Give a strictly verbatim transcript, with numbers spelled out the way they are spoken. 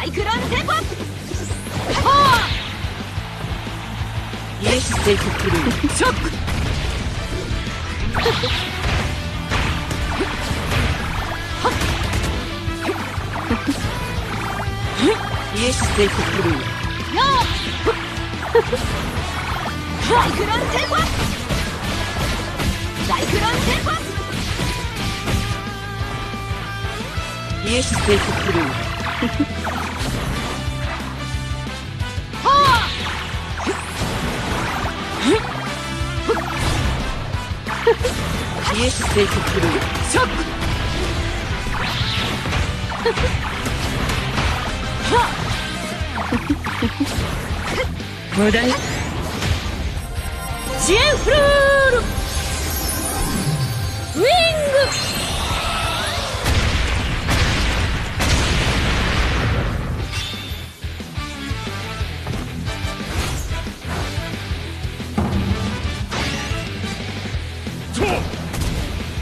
サイクロンテポイエステイククルーショックイエステイククルーノーサイクロンテポサイクロンテポイエステイククルーはあイエステイククルーショック無駄にジェフルールウィング